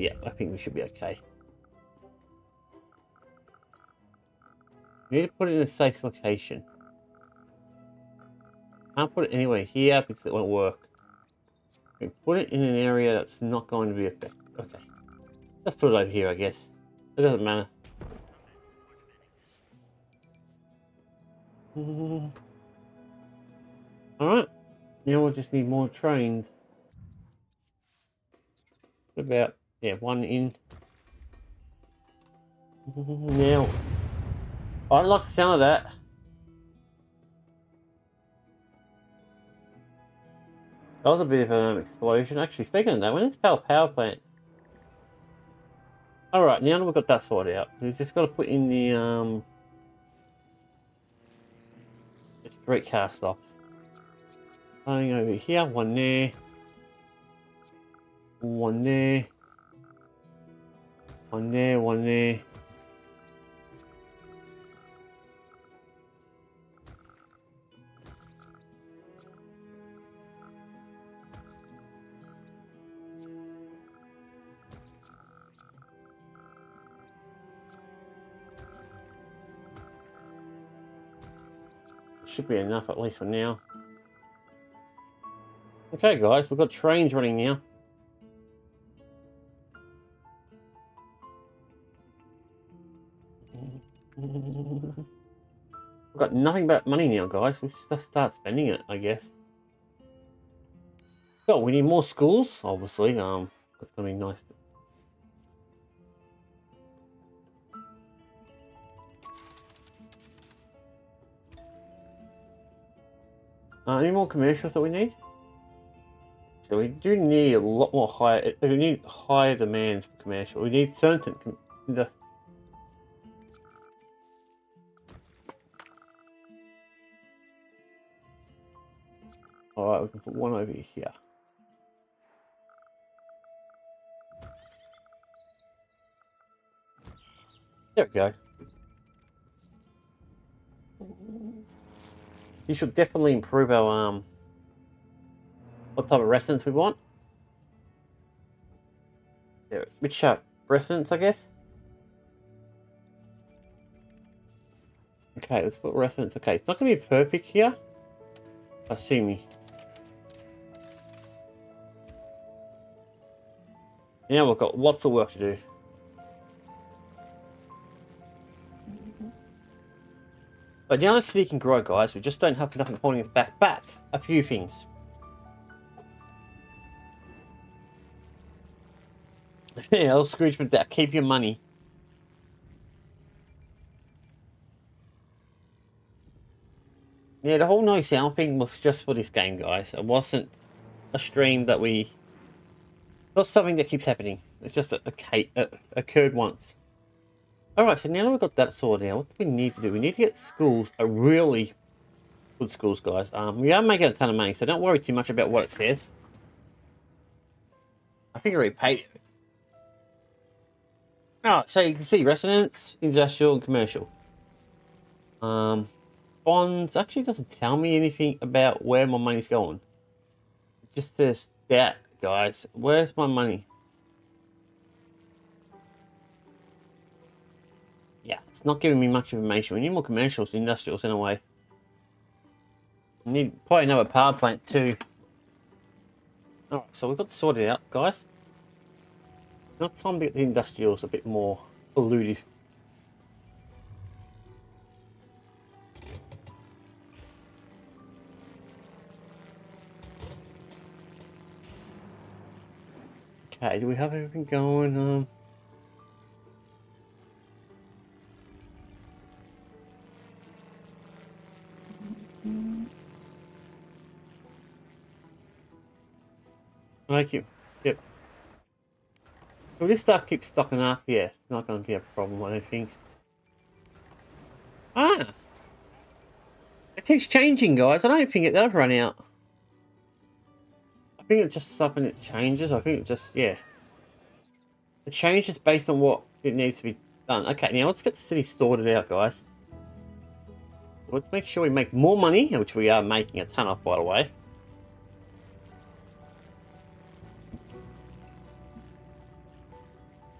yeah, I think we should be okay. We need to put it in a safe location. I'll put it anywhere here because it won't work. We put it in an area that's not going to be affected. Okay. Let's put it over here, I guess. It doesn't matter. Alright. Now we'll just need more trains. What about, yeah, one in. Now. I like the sound of that. That was a bit of an explosion. Actually, speaking of that, we need to power a power plant. Alright, now we've got that sorted out. We've just got to put in the, it's great cast off. Running over here, one there. One there. One there, one there. Should be enough at least for now. Okay guys, we've got trains running now. We've got nothing but money now guys, we'll just start spending it I guess. So we need more schools, obviously, that's gonna be nice. Any more commercials that we need? So we do need a lot more higher. We need higher demands for commercial. We need certain. All right, we can put one over here. There we go. You should definitely improve our what type of residence we want. Yeah, which residence I guess. Okay, let's put residence. Okay, it's not gonna be perfect here. Assuming. Now we've got lots of work to do. But now the city can grow, guys. We just don't have nothing holding us back. But a few things. Yeah, little Scrooge with that. Keep your money. Yeah, the whole no sound thing was just for this game, guys. It wasn't a stream that we. Not something that keeps happening. It's just that it occurred once. Alright, so now that we've got that sorted out, what do we need to do? We need to get schools, a really good schools, guys. We are making a ton of money, so don't worry too much about what it says. I think I already paid it. Alright, so you can see residence, industrial, and commercial. Bonds actually doesn't tell me anything about where my money's going. Just this, that, guys. Where's my money? Yeah, it's not giving me much information. We need more commercials, industrials in a way. We need probably another power plant too. Alright, so we've got to sort it out, guys. Now it's time to get the industrials a bit more polluted. Okay, do we have everything going? Thank you. Yep. If this stuff keeps stocking up, yeah, it's not going to be a problem, I don't think. Ah! It keeps changing, guys. I don't think it does run out. I think it's just something that changes. I think it just, yeah. It changes based on what it needs to be done. Okay, now let's get the city sorted out, guys. Let's make sure we make more money, which we are making a ton of, by the way.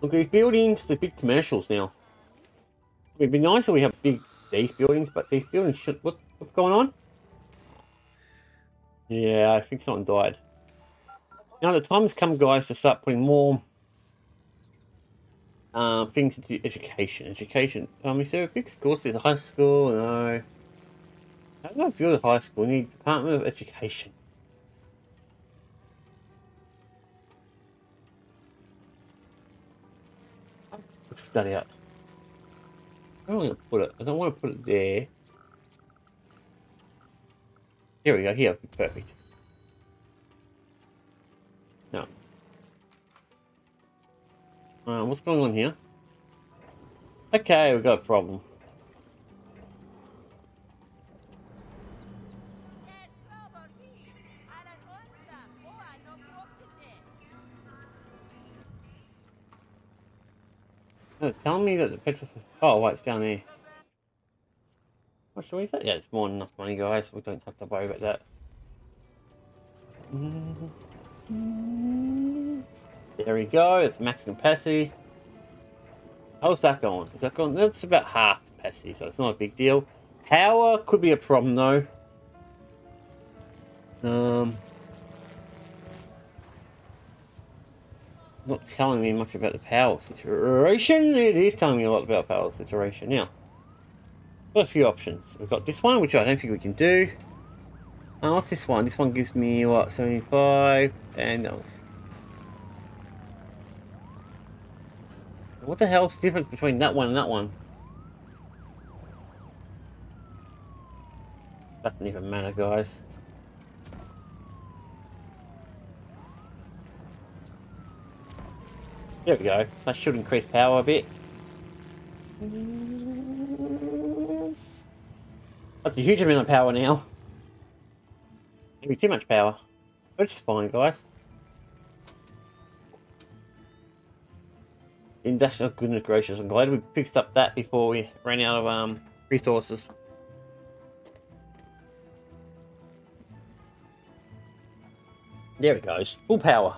Look, these buildings, they're big commercials now. It'd be nice if we have big these buildings, but these buildings should look. What's going on? Yeah, I think someone died. Now the time has come, guys, to start putting more things into education. Is there a big school? Is there a high school? No. How do I build a high school? We need Department of Education. I'll put that out. Where am I going to put it? I don't want to put it there. Here we go, here, perfect. No. What's going on here? Okay, we've got a problem. No, tell me that the petrol... Oh, wait, it's down there. What is that? Yeah, it's more than enough money, guys. We don't have to worry about that. There we go. It's maximum capacity. How's that going? Is that going? That's about half capacity, so it's not a big deal. Power could be a problem, though. Not telling me much about the power situation. It is telling me a lot about power situation now. Got a few options. We've got this one, which I don't think we can do. And what's this one? This one gives me, what, 75? And no. What the hell's the difference between that one and that one? Doesn't even matter, guys. There we go. That should increase power a bit. That's a huge amount of power now. Maybe too much power. But it's fine, guys. Industrial, goodness gracious, I'm glad we fixed up that before we ran out of resources. There it goes. Full power.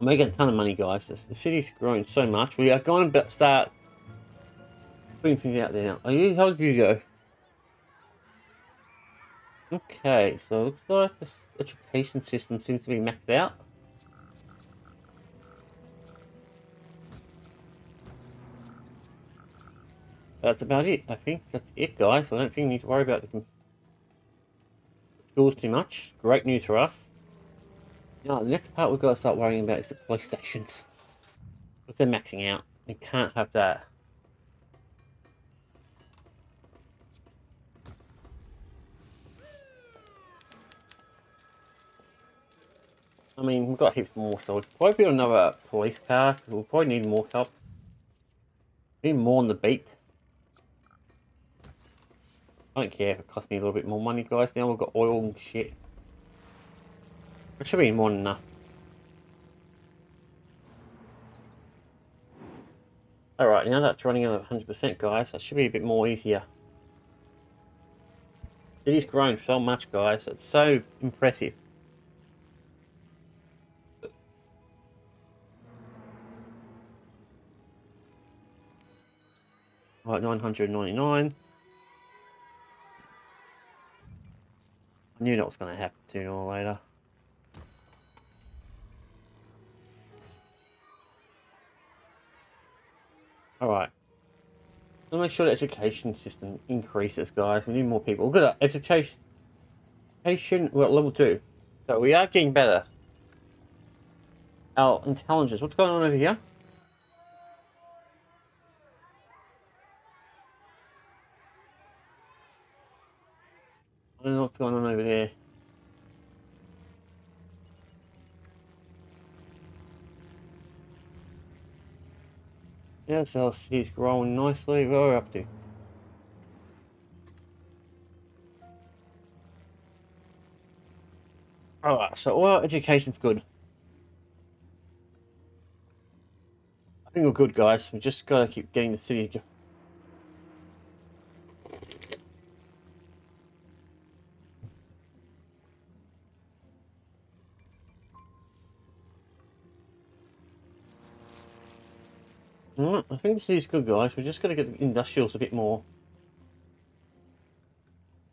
I'm making a ton of money, guys. The city's growing so much. We are going to start putting things out there now. Are you? How did you go? Okay, so it looks like this education system seems to be maxed out. That's about it. I think that's it, guys. I don't think we need to worry about the schools too much. Great news for us. Now, the next part we've got to start worrying about is the police stations. If they're maxing out, we can't have that. I mean, we've got heaps more, so we'll probably build another police car, because we'll probably need more help. Need more on the beat. I don't care if it costs me a little bit more money, guys. Now we've got oil and shit. That should be more than enough. Alright, now that's running at 100%, guys. That should be a bit more easier. It is growing so much, guys. It's so impressive. Right, 999. I knew that was going to happen sooner or later. Alright. We'll make sure the education system increases, guys. We need more people. We've got education. We're at level 2. So we are getting better. Our intelligence. What's going on over here? I don't know what's going on over there. Yeah, so our city's growing nicely. What are we up to? Alright, so all our education's good. I think we're good, guys. We just gotta keep getting the city to... Right, I think this is good, guys. We're just going to get the industrials a bit more.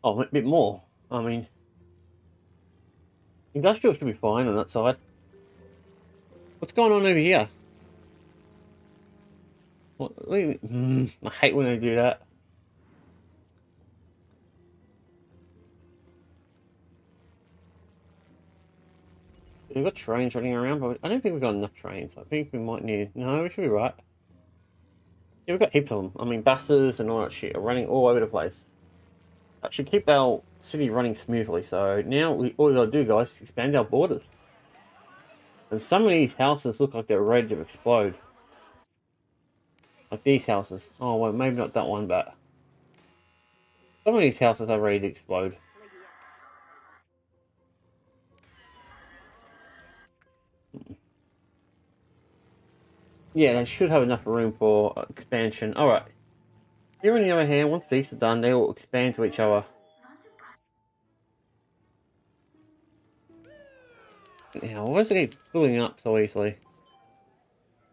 Oh, a bit more. I mean, industrial should be fine on that side. What's going on over here? What? I hate when they do that. We've got trains running around, but I don't think we've got enough trains. I think we might need... No, we should be right. Yeah, we've got heaps of them. I mean, buses and all that shit are running all over the place. That should keep our city running smoothly. So now all we got to do, guys, is expand our borders. And some of these houses look like they're ready to explode. Like these houses. Oh, well, maybe not that one, but... some of these houses are ready to explode. Yeah, they should have enough room for expansion. Alright. Here on the other hand, once these are done, they will expand to each other. Now, why does it keep filling up so easily?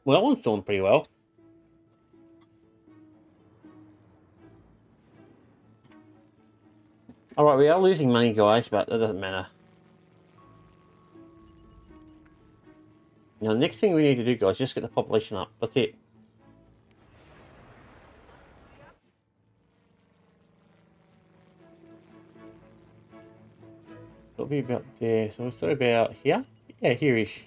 Well, that one's doing pretty well. Alright, we are losing money, guys, but that doesn't matter. Now, the next thing we need to do, guys, just get the population up. That's it. It'll be about there. So, it's about here? Yeah, here-ish.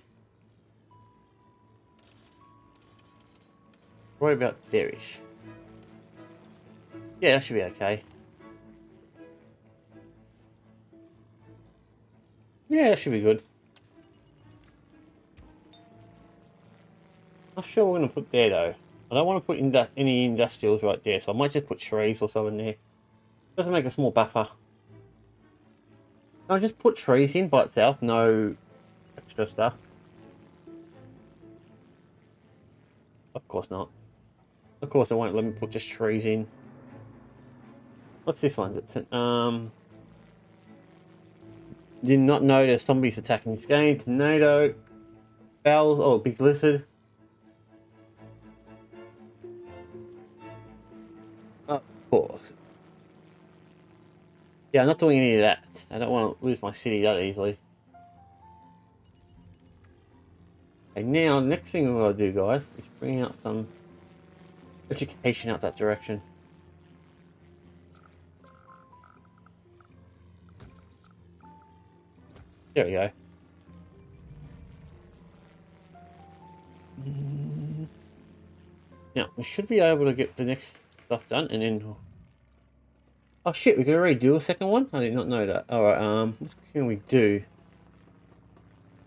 Right about there-ish. Yeah, that should be okay. Yeah, that should be good. Not sure we're going to put there though. I don't want to put in any industrials right there, so I might just put trees or something there. Doesn't make a small buffer. I'll just put trees in by itself, no extra stuff. Of course not. Of course it won't let me put just trees in. What's this one? Did not know there's zombies attacking this game. Tornado. Bells. Oh, big lizard. Yeah, I'm not doing any of that. I don't want to lose my city that easily. And now, the next thing we're going to do, guys, is bring out some education out that direction. There we go. Now, we should be able to get the next stuff done and then... Oh shit, we can already do a second one? I did not know that. Alright, what can we do?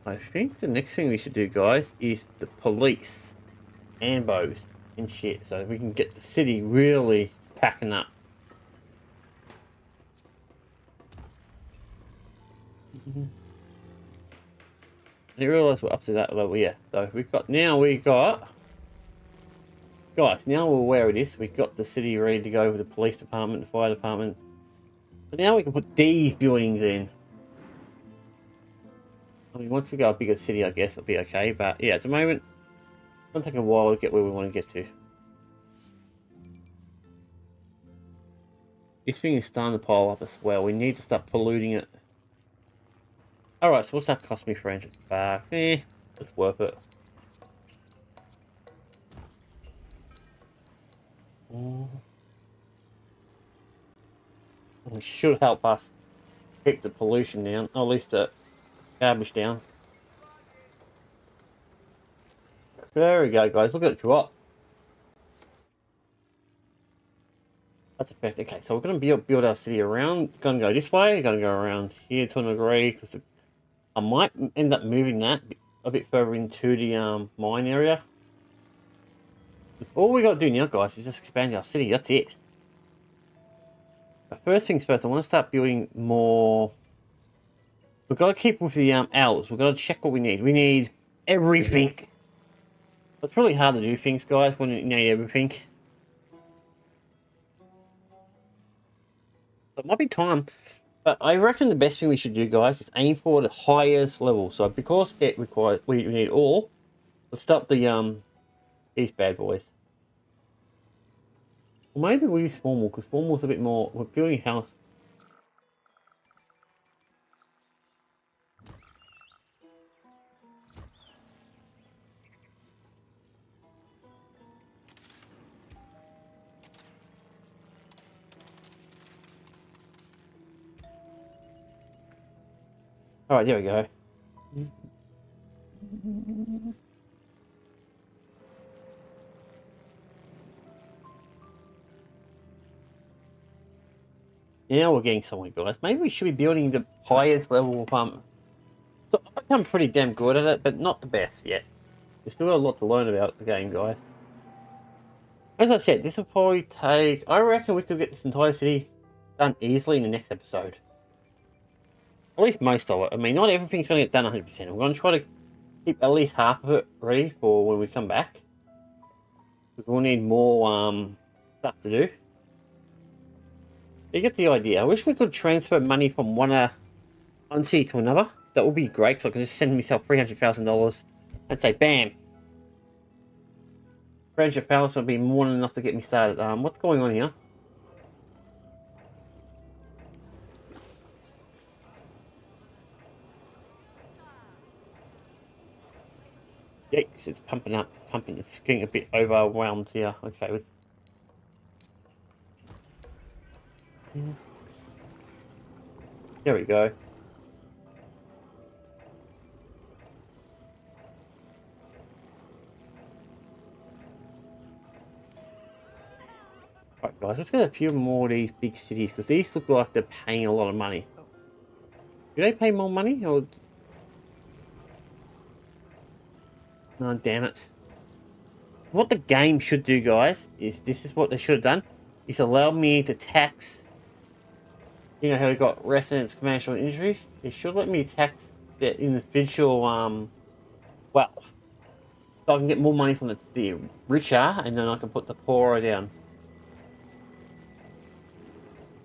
I think the next thing we should do, guys, is the police. Ambos and shit, so we can get the city really packing up. I didn't realise we're up to that level, yeah. So we've got, now we got... Guys, now we're aware of this, we've got the city ready to go with the police department, the fire department. But now we can put these buildings in. I mean, once we got a bigger city, I guess it'll be okay. But yeah, at the moment, it'll take a while to get where we want to get to. This thing is starting to pile up as well. We need to start polluting it. Alright, so what's that cost me for engine? Fuck, it's worth it. It should help us keep the pollution down, or at least the garbage down. There we go, guys. Look at it drop. That's perfect. Okay, so we're going to build our city around. Going to go this way. Going to go around here to an degree, because I might end up moving that a bit further into the mine area. All we got to do now, guys, is just expand our city. That's it. But first things first, I want to start building more. We've got to keep with the owls. We've got to check what we need. We need everything. It's really hard to do things, guys, when you need everything. It might be time. But I reckon the best thing we should do, guys, is aim for the highest level. So because it requires, we need all. Let's start the... These bad boys. Maybe we use Spawnwall, because Spawnwall's a bit more... We're building a house. Alright, there we go. Now we're getting somewhere, guys. Maybe we should be building the highest level pump. So I'm pretty damn good at it, but not the best yet. There's still a lot to learn about the game, guys. As I said, this will probably take... I reckon we could get this entire city done easily in the next episode. At least most of it. I mean, not everything's going to get done 100%. I'm going to try to keep at least half of it ready for when we come back. Because we'll need more stuff to do. You get the idea. I wish we could transfer money from one city to another. That would be great, because I could just send myself $300,000 and say, bam! $300,000 would be more than enough to get me started. What's going on here? Yikes, it's pumping up, it's pumping, it's getting a bit overwhelmed here. Okay, with. There we go. Alright, guys, let's get a few more of these big cities, because these look like they're paying a lot of money. Do they pay more money, or...? Oh, damn it. What the game should do, guys, is this is what they should have done. It's allowed me to tax, you know how we got residence, commercial, and industry. It should let me tax the individual wealth. So I can get more money from the richer, and then I can put the poorer down.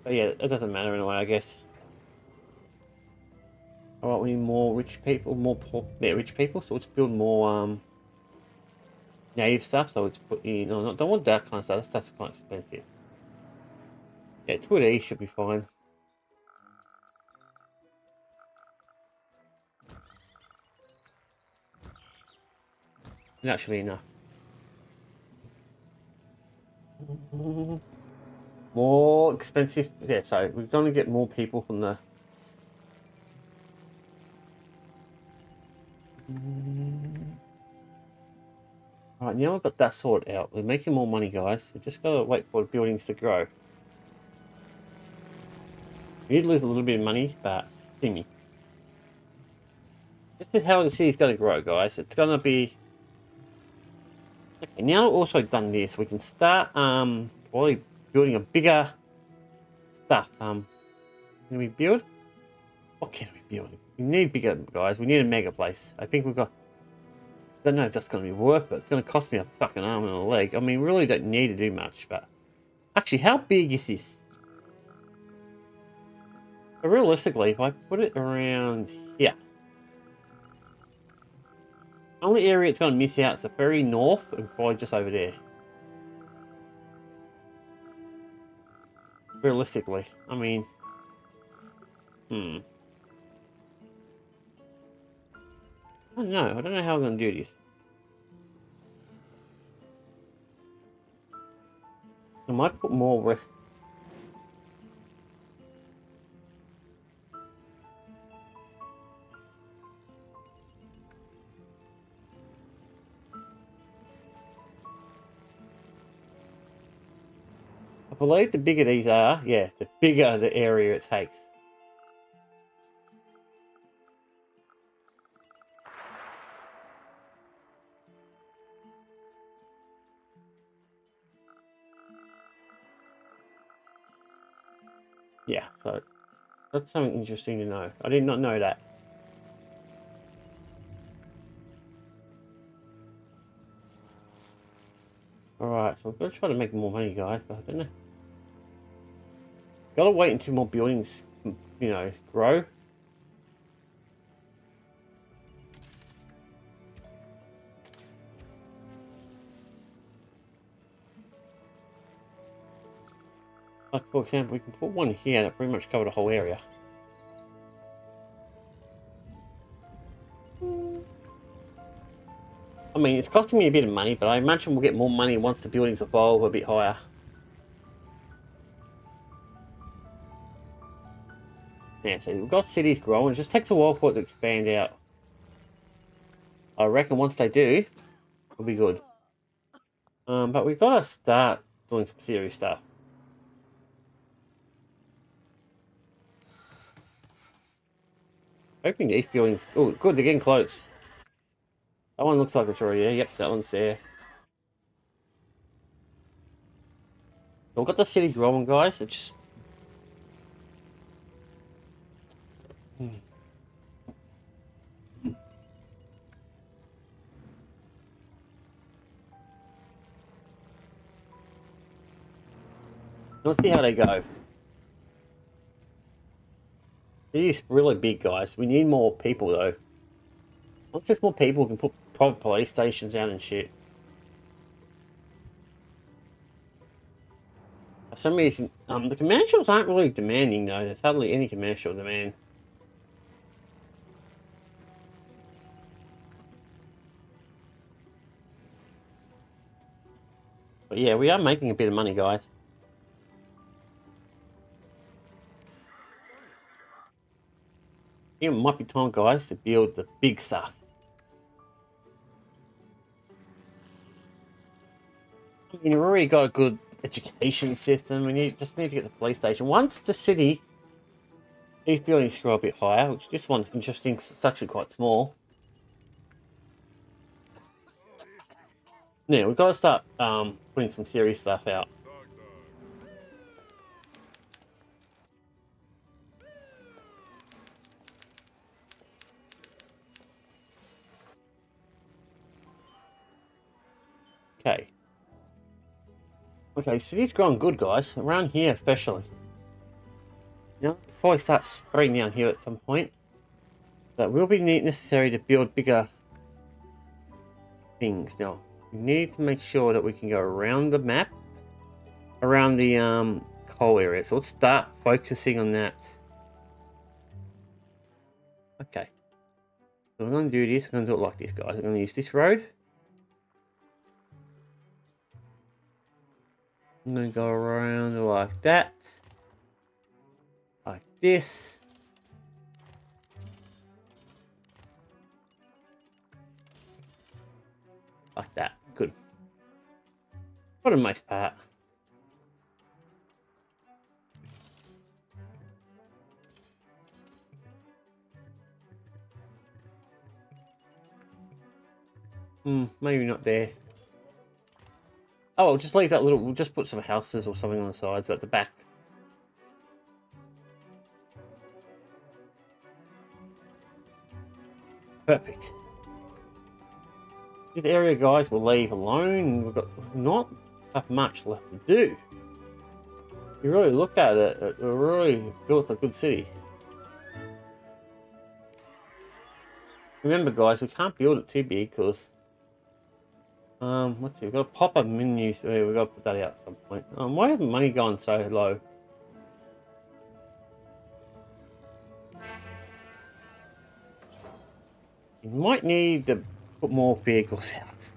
But yeah, it doesn't matter in a way, I guess. Alright, we need more rich people, more poor, yeah, rich people, so let's build more native stuff, so let's put in, no, I don't want that kind of stuff, that stuff's quite expensive. Yeah, 2 of these should be fine. And that should be enough. More expensive, yeah, so we're going to get more people from the... Alright, now I've got that sorted out. We're making more money, guys. We've just got to wait for the buildings to grow. We did lose a little bit of money, but see me. This is how the city's going to grow, guys. It's going to be... Okay, now we've also done this, we can start probably building a bigger stuff. Can we build? What can we build? We need bigger, guys. We need a mega place. I think we've got... I don't know if that's going to be worth it. It's going to cost me a fucking arm and a leg. I mean, really don't need to do much, but... Actually, how big is this? But realistically, if I put it around here... The only area it's going to miss out is the very north and probably just over there. Realistically, I mean... I don't know. I don't know how I'm going to do this. I might put more with... I believe the bigger these are, yeah, the bigger the area it takes. Yeah, so that's something interesting to know. I did not know that. Alright, so I'm going to try to make more money, guys, but I don't know. Gotta wait until more buildings, you know, grow. Like, for example, we can put one here and it pretty much covered the whole area. I mean, it's costing me a bit of money, but I imagine we'll get more money once the buildings evolve a bit higher. Yeah, so we've got cities growing. It just takes a while for it to expand out. I reckon once they do, it'll be good. But we've got to start doing some serious stuff. Opening these buildings. Oh, good, they're getting close. That one looks like it's already there. Yep, that one's there. We've got the city growing, guys. It's just... Let's see how they go. It is really big, guys. We need more people, though. Once there's more people, we can put private police stations down and shit. For some reason, the commercials aren't really demanding, though. There's hardly any commercial demand. But yeah, we are making a bit of money, guys. I think it might be time, guys, to build the big stuff. I mean, we've already got a good education system. We just need to get the police station. Once the city, these buildings grow a bit higher, which this one's interesting because it's actually quite small. Yeah, we've got to start putting some serious stuff out. Okay. Okay, city's growing good, guys. Around here, especially. You know, we'll probably start spreading down here at some point. But we'll be necessary to build bigger things now. We need to make sure that we can go around the map, around the coal area. So let's start focusing on that. Okay. So I'm going to do this. I'm going to do it like this, guys. I'm going to use this road. I'm going to go around like that. Like this. Like that. Good. For the most part. Maybe not there. Oh, we'll just leave that little... We'll just put some houses or something on the sides, so at the back. Perfect. This area, guys, we'll leave alone. We've got not that much left to do. If you really look at it, it really built a good city. Remember, guys, we can't build it too big because... let's see, we've got a pop-up menu, we've got to put that out at some point. Why have money gone so low? You might need to put more vehicles out.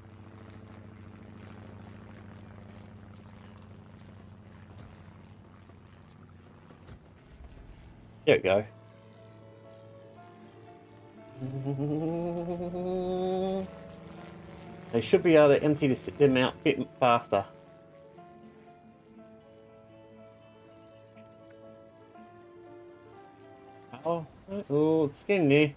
There we go. They should be able to empty them out a bit faster. Oh, oh, it's getting there.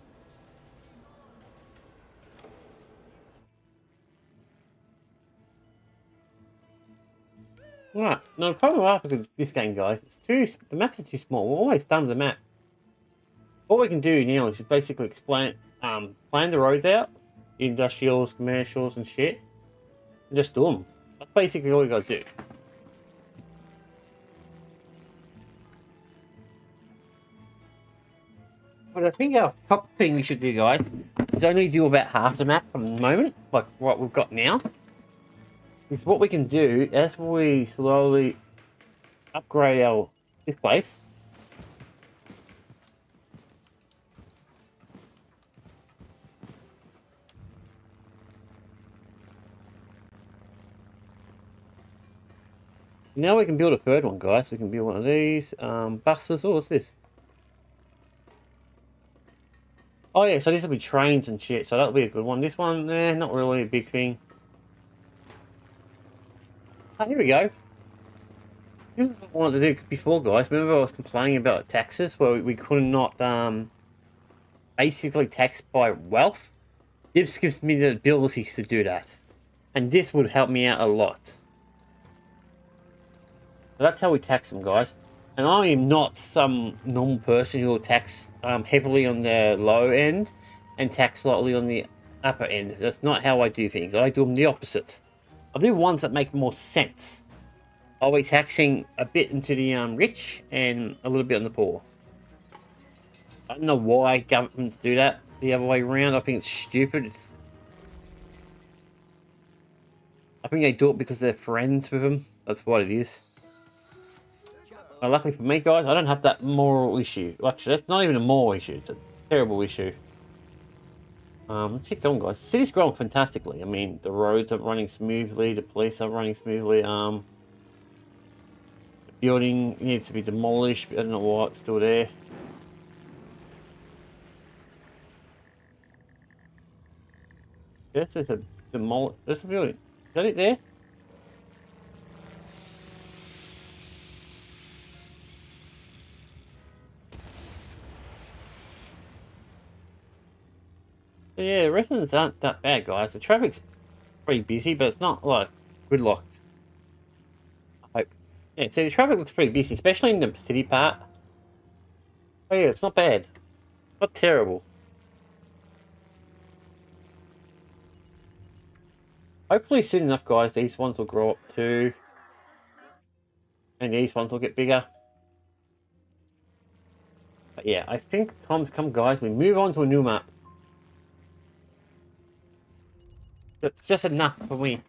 Right, now the problem after this game, guys, it's the maps are too small. We're always done with the map. All we can do now is just basically explain, plan the roads out. Industrials, commercials and shit. And just do them. That's basically all you gotta do. But I think our top thing we should do, guys, is only do about half the map at the moment, like what we've got now. Is what we can do as we slowly upgrade our this place. Now we can build a third one, guys. We can build one of these. Buses. Oh, what's this? Oh, yeah, so this will be trains and shit, so that'll be a good one. This one, eh, not really a big thing. Oh, here we go. This is what I wanted to do before, guys. Remember I was complaining about taxes, where we could not basically tax by wealth? This gives me the ability to do that. And this would help me out a lot. So that's how we tax them, guys. And I am not some normal person who will tax heavily on the low end and tax slightly on the upper end. That's not how I do things. I do them the opposite. I do ones that make more sense. I'll be taxing a bit into the rich and a little bit on the poor. I don't know why governments do that the other way around. I think it's stupid. I think they do it because they're friends with them. That's what it is. Well, luckily for me, guys, I don't have that moral issue. Actually, that's not even a moral issue. It's a terrible issue. Let's keep going, guys. The city's growing fantastically. I mean, the roads are running smoothly. The police are running smoothly. The building needs to be demolished. But I don't know why it's still there. Yes, there's a demolished... There's a building. Is that it there? Yeah, the residents aren't that bad, guys. The traffic's pretty busy, but it's not, like, good luck. I hope. Yeah, so the traffic looks pretty busy, especially in the city part. Oh, yeah, it's not bad. Not terrible. Hopefully soon enough, guys, these ones will grow up too. And these ones will get bigger. But, yeah, I think time's come, guys. We move on to a new map. That's just enough for me.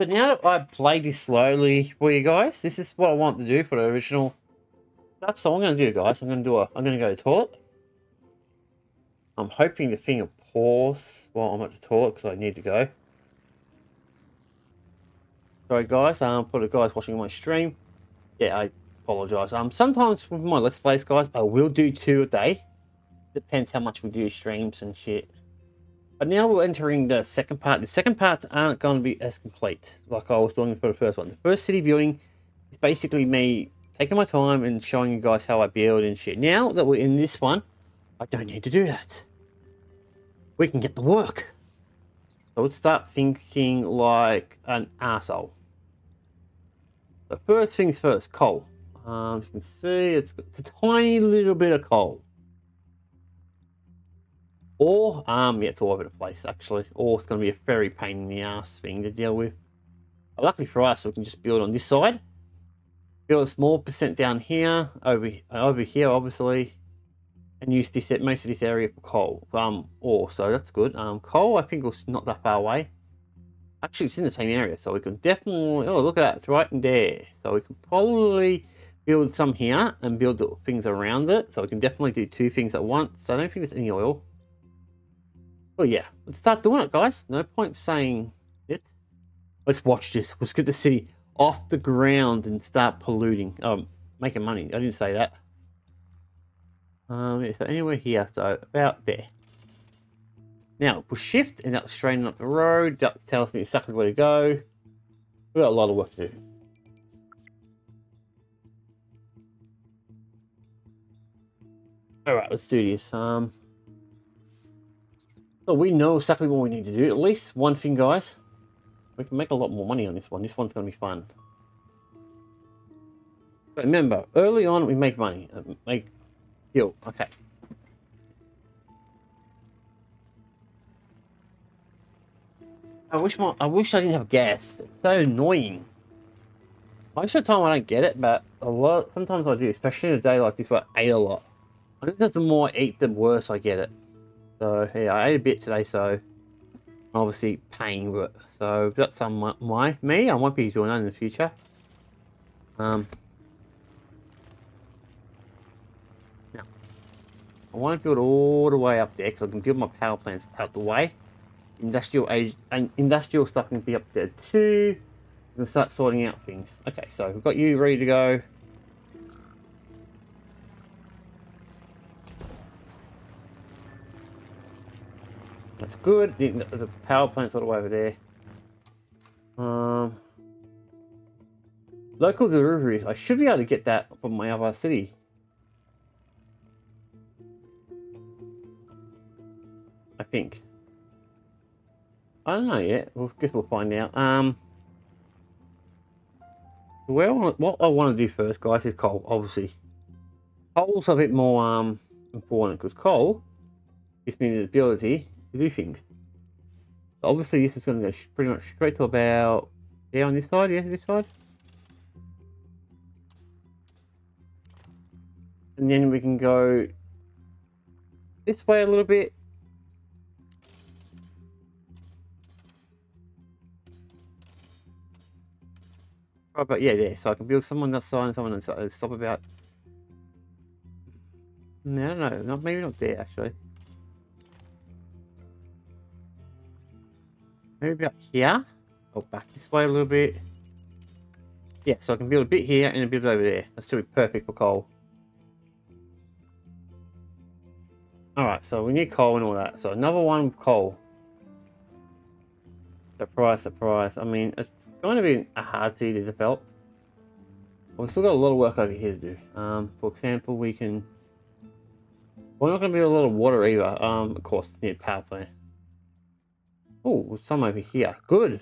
So now that I've played this slowly for you guys, this is what I want to do for the original stuff. So I'm going to do, guys, I'm going to go to the toilet. I'm hoping the thing will pause while I'm at the toilet because I need to go. Sorry, guys, for the guys watching my stream. Yeah, I apologise. Sometimes with my Let's Plays, guys, I will do 2 a day. Depends how much we do streams and shit. But now we're entering the second part. The second parts aren't going to be as complete like I was doing for the first one. The first city building is basically me taking my time and showing you guys how I build and shit. Now that we're in this one, I don't need to do that. We can get to work. So let's start thinking like an arsehole. But first things first, coal. As you can see, it's a tiny little bit of coal. Or, yeah, it's all over the place, actually. Or it's going to be a very pain in the ass thing to deal with. But luckily for us, we can just build on this side. Build a small percent down here, over here, obviously. And use this, most of this area for coal. Ore, so that's good. Coal, I think, was not that far away. Actually, it's in the same area, so we can definitely... Oh, look at that, it's right in there. So we can probably... build some here and build the things around it. So we can definitely do 2 things at once. So I don't think there's any oil. Oh yeah, let's start doing it, guys. No point saying it. Let's watch this. Let's get the city off the ground and start polluting. Making money. I didn't say that. Yeah, so anywhere here, so about there. Now we'll shift and that'll straighten up the road. That tells me exactly where to go. We've got a lot of work to do. All right, let's do this. So we know exactly what we need to do. At least one thing, guys. We can make a lot more money on this one. This one's going to be fun. But remember, early on we make money. Make fuel. Okay. I wish I didn't have gas. It's so annoying. Most of the time I don't get it, but sometimes I do, especially in a day like this where I ate a lot. I think the more I eat, the worse I get it. So, yeah, I ate a bit today, so obviously paying for it. So that's someone, me, I won't be doing that in the future. Now, I want to build all the way up there, because I can build my power plants out the way. Industrial age and industrial stuff can be up there too. And start sorting out things. Okay, so we've got you ready to go. That's good. The power plant's all the way over there. Local deliveries. I should be able to get that from my other city. I think. I don't know yet. Well, I guess we'll find out. What I want to do first, guys, is coal, obviously. Coal's a bit more important, because coal gives me the ability to do things. So obviously, this is going to go pretty much straight to about there on this side, yeah, this side. And then we can go this way a little bit. But yeah, there. So I can build someone that side and someone that side. Stop about. No, no, not maybe not there actually. Maybe about here. Or back this way a little bit. Yeah, so I can build a bit here and a bit over there. That's still perfect for coal. All right, so we need coal and all that. So another one with coal. Surprise, surprise. I mean, it's going to be a hard city to develop. We've still got a lot of work over here to do. For example, we can... We're not going to be a lot of water either. Of course, it's near power plant. Oh, some over here. Good.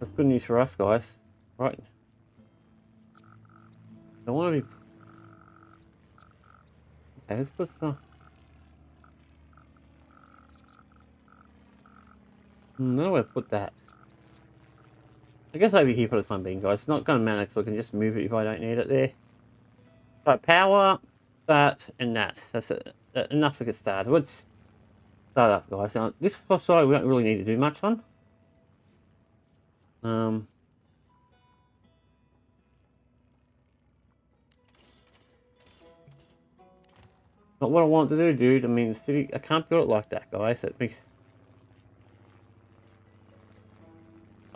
That's good news for us, guys. Right. Don't want to be... Okay, let's put some... I don't know where to put that. I guess over here for the time being, guys. It's not going to matter, so I can just move it if I don't need it there. Right, power, that, and that. That's it. Enough to get started. Let's start up, guys. Now, this side, we don't really need to do much on. Not what I want to do, dude. I mean, the city, I can't build it like that, guys. It makes...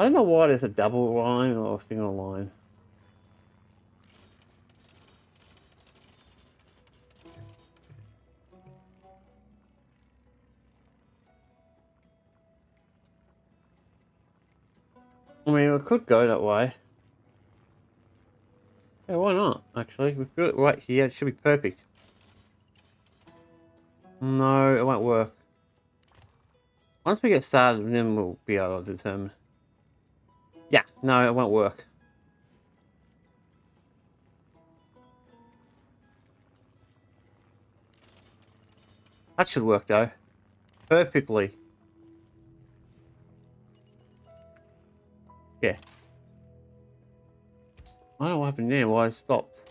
I don't know why there's a double line or a single line. I mean, we could go that way. Yeah, why not, actually? We've got it right here. It should be perfect. No, it won't work. Once we get started, then we'll be able to determine. Yeah, no, it won't work. That should work, though. Perfectly. Yeah. I don't know what happened there, why it stopped.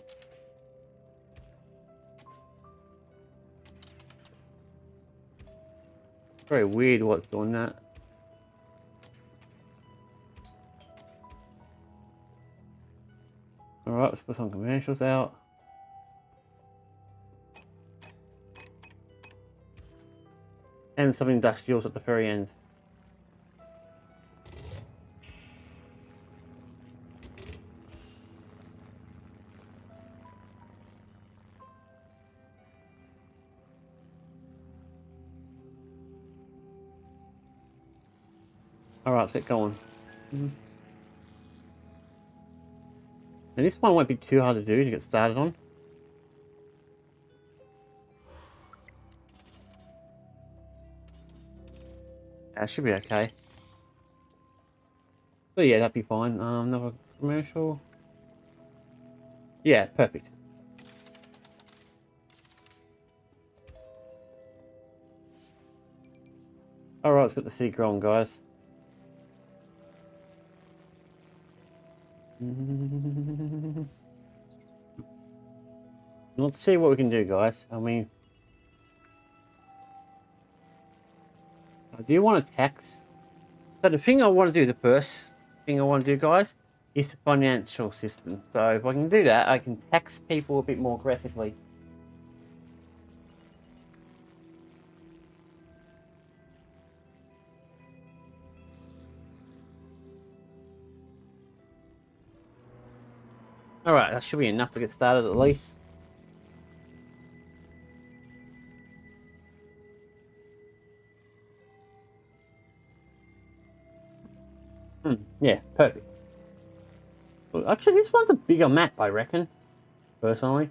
Very weird what's doing that. Alright, let's put some commercials out. And some industrials at the very end. Alright, let's get going. And this one won't be too hard to do to get started on. That should be okay. But yeah, that'd be fine. Another commercial. Yeah, perfect. Alright, let's get the seed growing, guys. Let's see what we can do, guys. I mean, Do you want to tax? So the thing I want to do, the first thing I want to do, guys, is the financial system. So if I can do that, I can tax people a bit more aggressively. Alright, that should be enough to get started at least. Yeah, perfect. Well, actually, this one's a bigger map, I reckon, personally.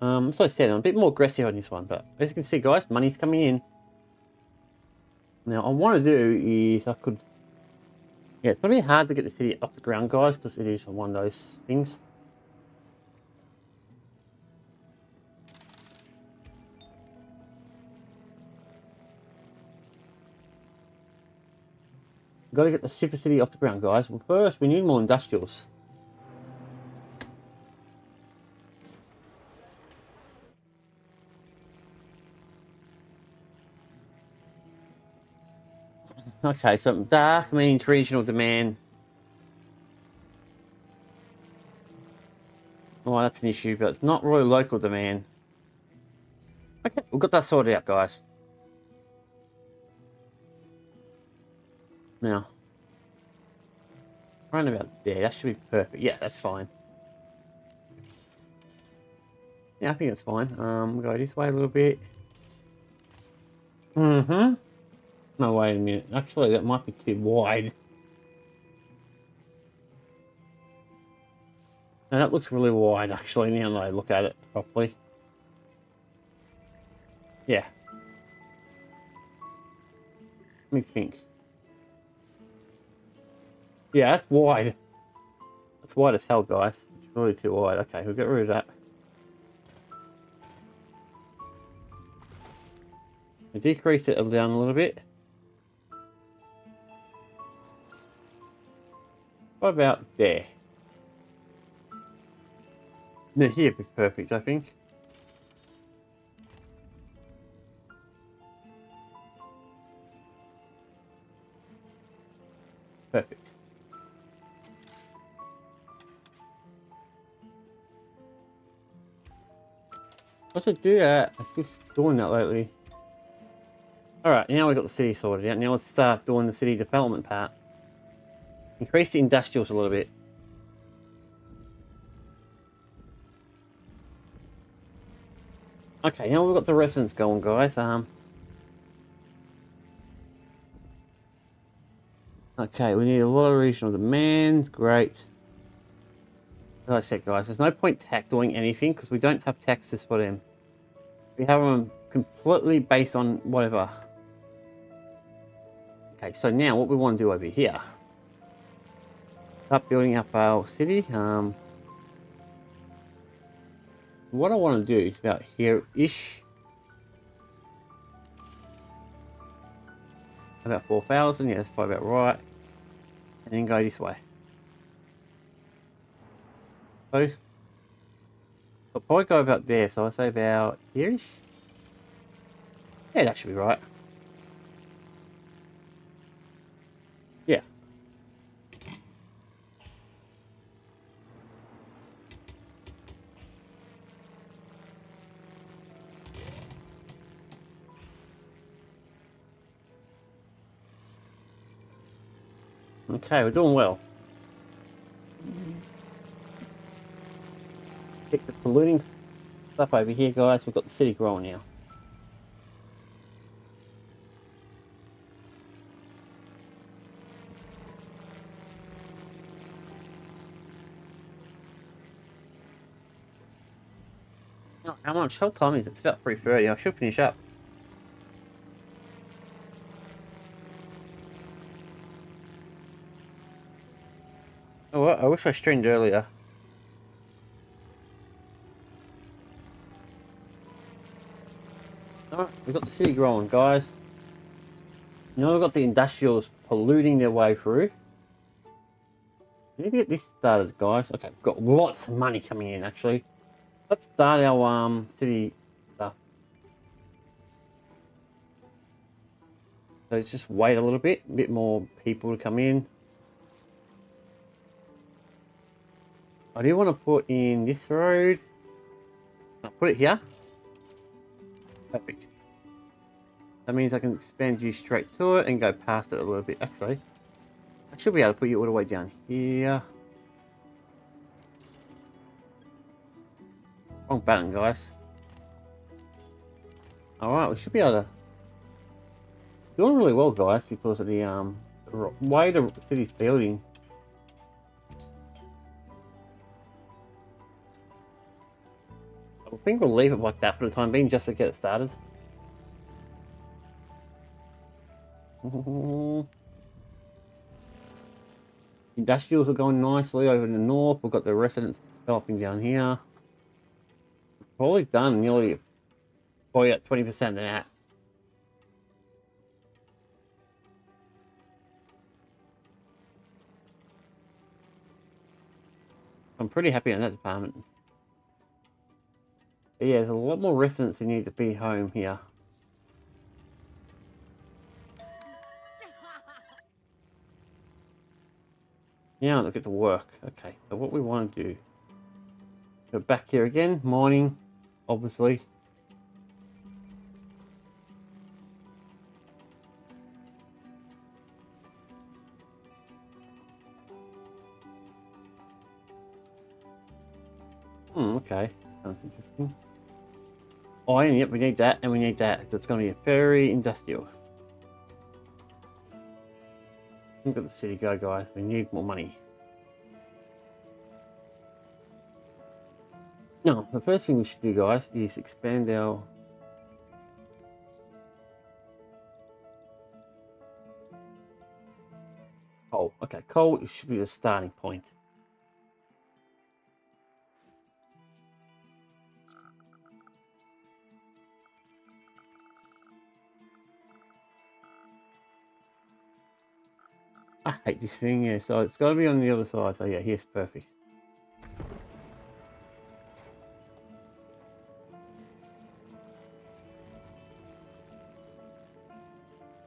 So I said, I'm a bit more aggressive on this one, but as you can see, guys, money's coming in. Now, I want to do is I could... Yeah, it's going to be hard to get the city off the ground, guys, because it is one of those things. Got to get the super city off the ground, guys. Well, first we need more industrials. Okay, so dark means regional demand. Oh, that's an issue, but it's not really local demand. Okay, we've got that sorted out, guys. Now, around about there, that should be perfect. Yeah, that's fine. Yeah, I think that's fine. We'll go this way a little bit. No, wait a minute. Actually, that might be too wide. Now, that looks really wide, actually, now that I look at it properly. Yeah. Let me think. Yeah, that's wide. That's wide as hell, guys. It's really too wide. Okay, we'll get rid of that. We'll decrease it down a little bit. What about there? Now here would be perfect, I think. Perfect. I should do that. I keep doing that lately. Alright, now we've got the city sorted out. Now let's start doing the city development part. Increase the industrials a little bit. Okay, now we've got the residents going, guys. Okay, we need a lot of regional demand. Great. Like I said, guys, there's no point doing anything because we don't have taxes for them. We have them completely based on whatever. Okay, so now what we want to do over here, start building up our city. What I want to do is about here-ish, about 4,000. Yeah, that's probably about right. And then go this way. So I'll probably go about there, so I'll say about here-ish. Yeah, that should be right. Yeah. Okay, we're doing well. Pick the polluting stuff over here, guys. We've got the city growing now. Oh, how much whole time is it? It's about 3:30. I should finish up. Oh, I wish I streamed earlier. We've got the city growing, guys. Now we've got the industrials polluting their way through. Maybe get this started, guys. Okay, we've got lots of money coming in, actually. Let's start our city stuff. So let's just wait a little bit, more people to come in. I do want to put in this road. I'll put it here. Perfect. That means I can expand you straight to it and go past it a little bit. Actually, I should be able to put you all the way down here. Wrong button, guys. Alright, we should be able to... Doing really well, guys, because of the way the city's building. I think we'll leave it like that for the time being, just to get it started. Industrials are going nicely over in the north. We've got the residents developing down here. Probably done nearly, probably at 20% of that. I'm pretty happy in that department. But yeah, there's a lot more residents who need to be home here. Now look at the work. Okay, so what we want to do, go back here again, mining. Obviously. Okay. Sounds interesting. Oh, and yep, we need that, and we need that. That's going to be very industrial. Look at the city go, guys. We need more money. Now, the first thing we should do, guys, is expand our... coal. Okay, coal should be the starting point. I hate this thing, yeah, so it's got to be on the other side. So yeah, here's perfect.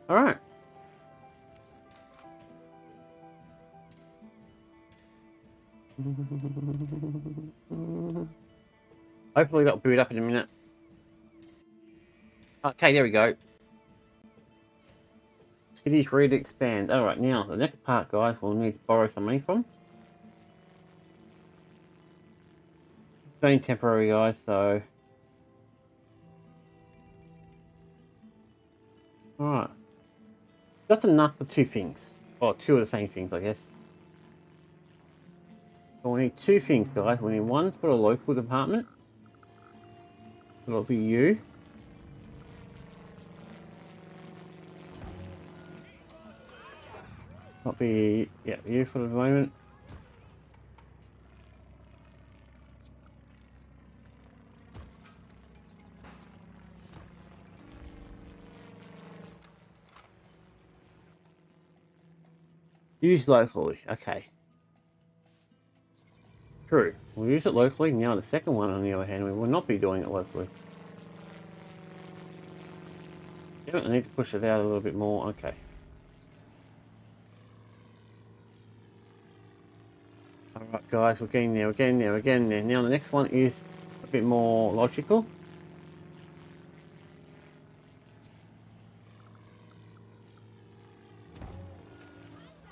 Alright. Hopefully that'll boot up in a minute. Okay, there we go. City's ready to expand. Alright, now the next part, guys, we'll need to borrow some money from. It's only temporary, guys, so... Alright. That's enough for two things. Or two of the same things, I guess. So we need two things, guys. We need one for the local department. It'll be you. Not be, yeah, you for the moment. Use locally, okay. True, we'll use it locally. Now the second one, on the other hand, we will not be doing it locally. Damn it, I need to push it out a little bit more, okay. Alright guys, we're getting there, we're getting there, we're getting there. Now the next one is a bit more logical.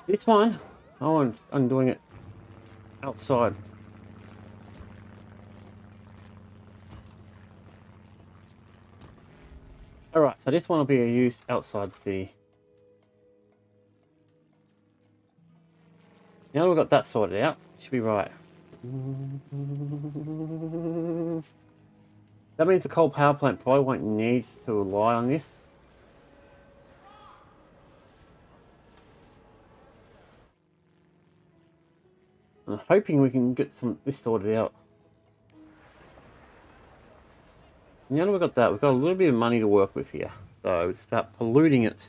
This one, oh, I'm doing it outside. Alright, so this one will be used outside the city. Now we've got that sorted out, should be right. That means the coal power plant probably won't need to rely on this. I'm hoping we can get some this sorted out. Now that we've got that, we've got a little bit of money to work with here. So we'll start polluting it.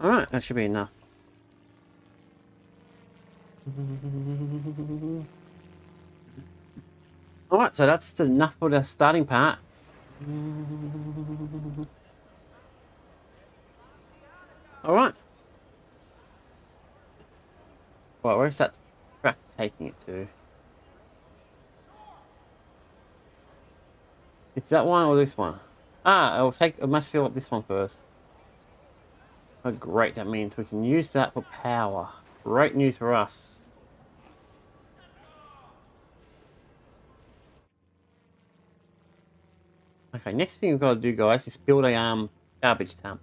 Alright, that should be enough. Alright, so that's enough for the starting part. Alright. Right, where's that track taking it to? It's that one or this one? Ah, I must fill up this one first. Oh great, that means we can use that for power. Great news for us. Okay, next thing we've got to do, guys, is build a garbage dump.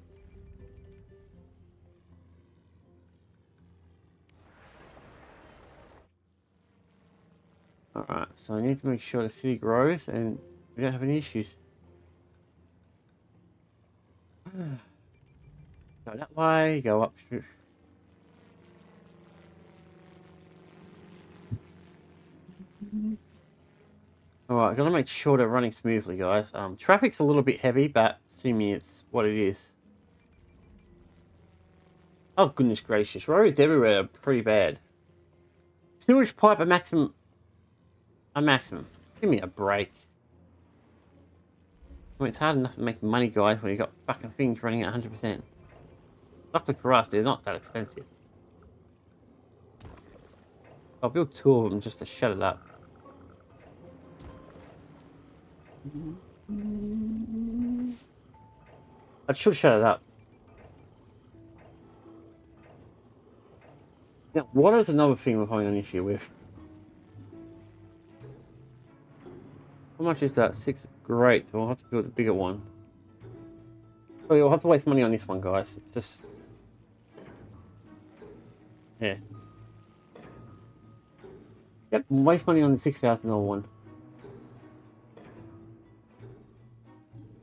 Alright, so I need to make sure the city grows and we don't have any issues. Go that way, go up through. Alright, gotta make sure they're running smoothly, guys. Traffic's a little bit heavy, but assuming it's what it is. Oh, goodness gracious. Roads everywhere are pretty bad. Sewage pipe, a maximum. A maximum. Give me a break. I mean, it's hard enough to make money, guys, when you've got fucking things running at 100%. Luckily for us, they're not that expensive. I'll build two of them just to shut it up. I should shut it up. Now, water is another thing we're having an issue with. How much is that? 6? Great. We'll have to build a bigger one. But we'll have to waste money on this one, guys. It's just... yeah. Yep, waste money on the $6,000 one.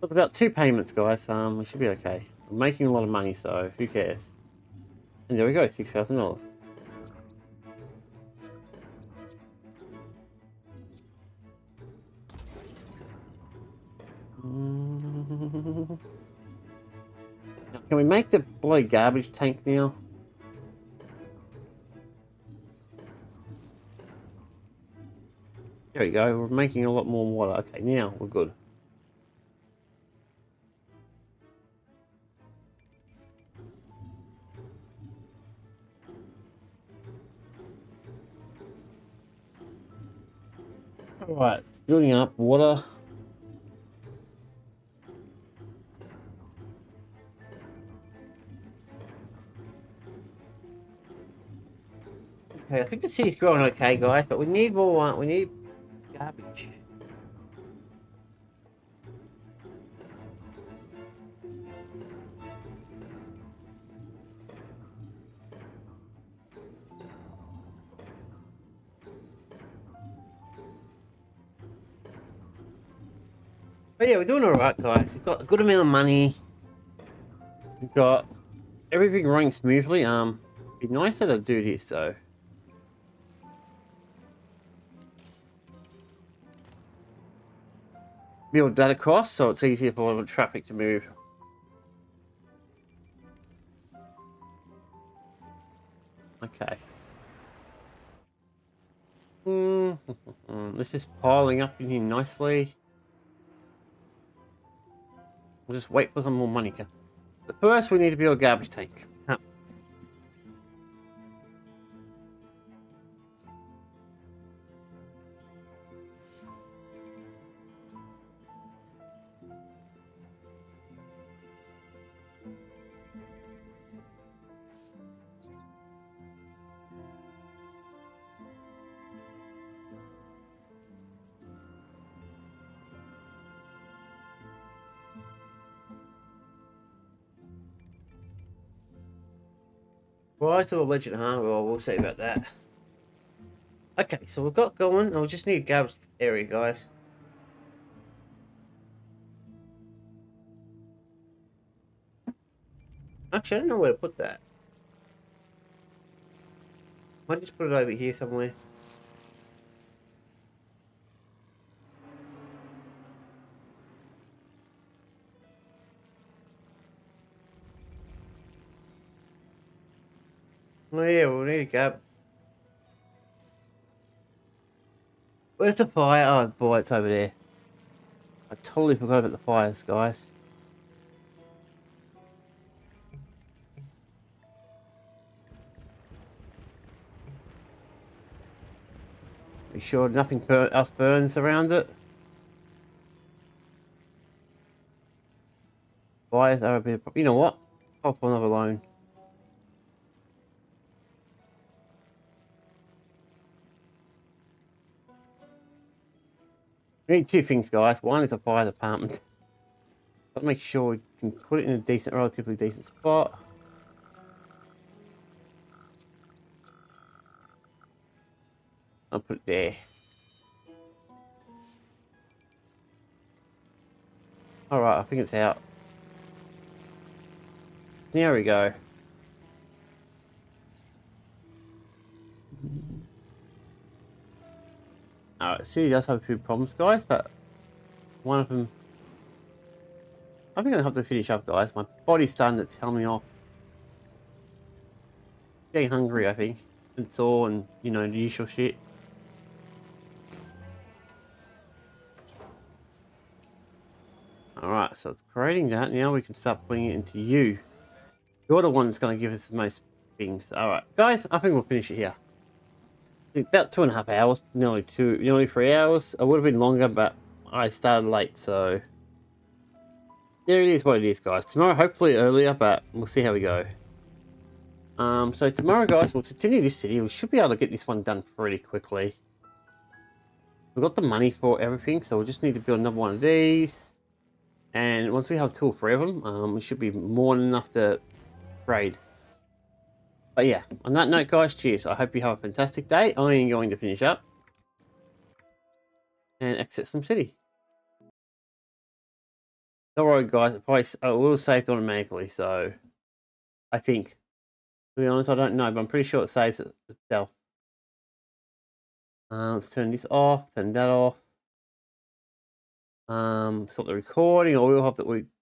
That's about 2 payments, guys. We should be okay. I'm making a lot of money, so who cares? And there we go, $6,000. Can we make the bloody garbage tank now? There we go, we're making a lot more water. Okay, now we're good. Alright, building up water. Okay, I think the city's growing okay, guys, but we need more, we need garbage. But yeah, we're doing alright, guys. We've got a good amount of money. We've got everything running smoothly. It'd be nicer to do this though. Build that across so it's easier for traffic to move. Okay. This is piling up in here nicely. We'll just wait for some more money. But first we need to build a garbage tank. Rise of the Legend Harbor, huh? Well, we'll see about that. Okay, so we've got going. I'll just need a garbage area, guys. Actually, I don't know where to put that. I might just put it over here somewhere. Oh yeah, we'll need a gap. Where's the fire? Oh boy, it's over there. I totally forgot about the fires, guys. Make sure nothing else burns around it. Fires are a bit of, you know what? Pop one up alone. We need two things, guys. One is a fire department. But make sure we can put it in a decent, relatively decent spot. I'll put it there. Alright, I think it's out. There we go. Alright, see, he does have a few problems, guys, but one of them... I think I'll have to finish up, guys. My body's starting to tell me off. Getting hungry, I think. And sore and, you know, the usual shit. Alright, so it's creating that. Now we can start putting it into you. You're the one that's going to give us the most things. Alright, guys, I think we'll finish it here. About 2.5 hours, nearly 3 hours. I would have been longer, but I started late, so there it is what it is, guys. Tomorrow, hopefully earlier, but we'll see how we go. So tomorrow, guys, we'll continue this city. We should be able to get this one done pretty quickly. We've got the money for everything, so we'll just need to build another one of these. And once we have 2 or 3 of them, we should be more than enough to trade. But yeah, on that note, guys, cheers. I hope you have a fantastic day. I am going to finish up and exit some city. Don't worry, guys. It probably will save automatically. So I think, to be honest, I don't know, but I'm pretty sure it saves itself. Let's turn this off, turn that off. Stop the recording, or we'll have to